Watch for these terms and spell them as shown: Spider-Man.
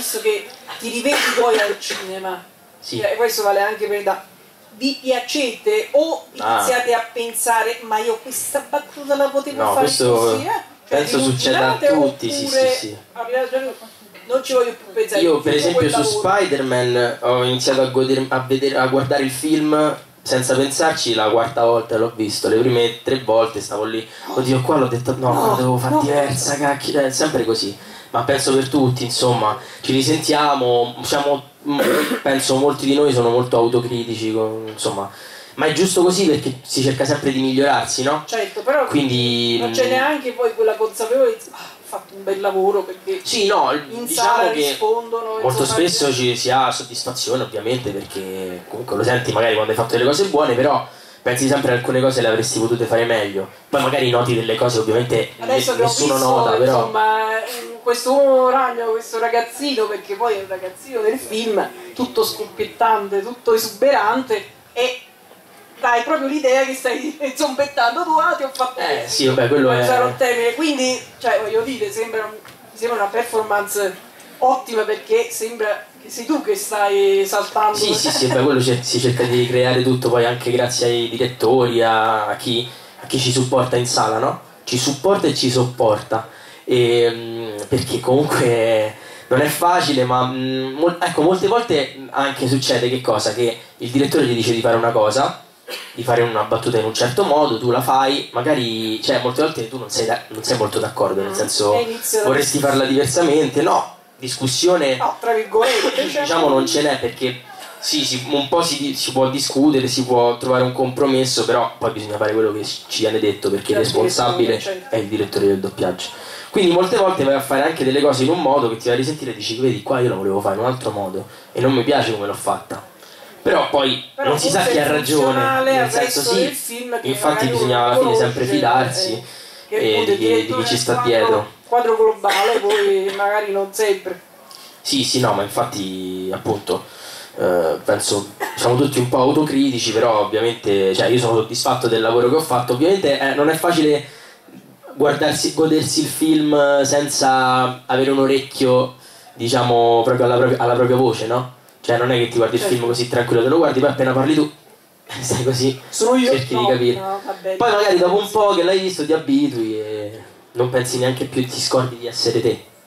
visto che ti rivedi poi al cinema. Sì. E questo vale anche per da vi piacete o iniziate a pensare ma io questa battuta la potevo fare questo così, cioè, penso succeda a tutti, sì, sì, sì. Non ci voglio più pensare. Io per esempio su Spider-Man ho iniziato a guardare il film senza pensarci la quarta volta l'ho visto, le prime 3 volte stavo lì, oddio qua l'ho detto, no, devo fare diversa, cacchio, sempre così. Ma penso per tutti, insomma, ci risentiamo, diciamo, penso molti di noi sono molto autocritici, insomma, ma è giusto così perché si cerca sempre di migliorarsi, no? Certo, però quindi non c'è neanche poi quella consapevolezza, ho fatto un bel lavoro perché sì, no, in sala rispondono molto spesso ci si ha soddisfazione ovviamente perché comunque lo senti magari quando hai fatto delle cose buone, però pensi sempre alcune cose le avresti potute fare meglio, poi magari noti delle cose ovviamente adesso nessuno visto, nota, però insomma, questo ragno, questo ragazzino, perché poi è un ragazzino del film, tutto scoppiettante, tutto esuberante, e dai proprio l'idea che stai zombettando tu, ti ho fatto sì, vabbè, quello è un termine, quindi cioè, voglio dire, sembra una performance ottima perché sembra che sei tu che stai saltando. Sì, sì, sì, beh, quello si cerca di creare tutto poi anche grazie ai direttori, a chi ci supporta in sala, no? Ci supporta e ci sopporta. Perché comunque non è facile, ma ecco, molte volte anche succede che cosa? Che il direttore ti dice di fare una cosa, di fare una battuta in un certo modo, tu la fai, magari, cioè molte volte tu non sei molto d'accordo, nel senso vorresti farla diversamente, no, discussione, no, tra virgolette, diciamo non ce n'è, perché sì, un po' si può discutere, si può trovare un compromesso, però poi bisogna fare quello che ci viene detto, perché il responsabile è il direttore del doppiaggio. Quindi molte volte vai a fare anche delle cose in un modo che ti vai a risentire e dici, vedi qua io la volevo fare in un altro modo e non mi piace come l'ho fatta, però poi non si sa chi ha ragione, nel senso sì, infatti bisogna alla fine sempre fidarsi di chi ci sta dietro, quadro globale poi magari non sempre. Sì, sì, no, ma infatti appunto penso siamo tutti un po' autocritici, però ovviamente cioè, io sono soddisfatto del lavoro che ho fatto, ovviamente non è facile godersi il film senza avere un orecchio, diciamo, proprio alla propria voce, no? Cioè non è che ti guardi il film così tranquillo, te lo guardi, poi appena parli tu stai così, sono io? Cerchi di capire. No, vabbè, poi magari dopo un po' che l'hai visto ti abitui e non pensi neanche più, ti scordi di essere te.